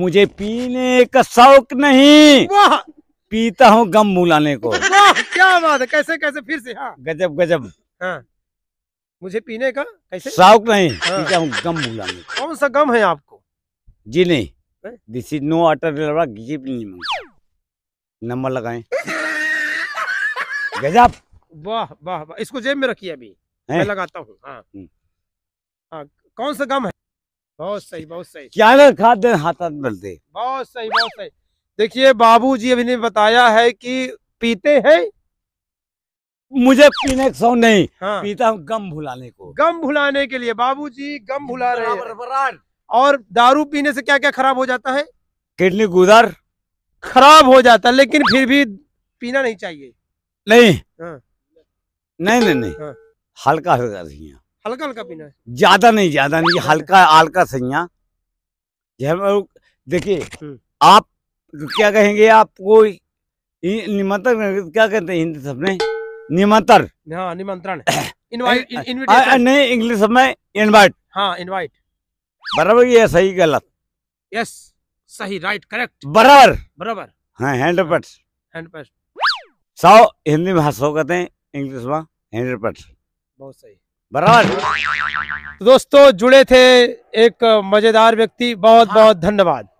मुझे पीने का शौक नहीं, पीता हूँ गम भुलाने को। क्या बात है, कैसे कैसे फिर से। हाँ। गजब गजब। हाँ। मुझे पीने का कैसे शौक नहीं, पीता हूँ गम भुलाने को। कौन सा गम है आपको? जी नहीं, this is no other number लगाए। गजब, वाह वाह वाह। इसको जेब में रखिए, अभी मैं लगाता हूँ। हाँ। कौन सा गम है? बहुत सही बहुत सही। क्या खाद दे हाथ मिलते, बहुत सही बहुत सही। देखिए बाबूजी अभी ने बताया है कि पीते हैं। मुझे पीने का शौक नहीं। हाँ। पीता हूँ गम भुलाने को। गम भुलाने के लिए बाबूजी गम भुला रहे हैं। और दारू पीने से क्या क्या खराब हो जाता है? किडनी गुदर खराब हो जाता है, लेकिन फिर भी पीना नहीं चाहिए। नहीं। हाँ। नहीं नहीं नहीं। हाँ। हल्का हल्का सही, हल्का हल्का पीना है, ज्यादा नहीं ज्यादा नहीं, हल्का हल्का सही। देखिए आप क्या कहेंगे, आपको निमंत्रण क्या कहते हैं हिंदी सबने? निमंत्रण। हाँ, निमंत्रण। नहीं, इंग्लिश सब में इनवाइट। हाँ, इनवाइट बराबर। ये सही गलत? यस, सही, राइट, करेक्ट, बराबर बराबर। हाँ, 100%। 100 हिंदी में 100 कहते हैं, इंग्लिश में 100%। बहुत सही, बराबर। दोस्तों जुड़े थे एक मजेदार व्यक्ति, बहुत बहुत धन्यवाद।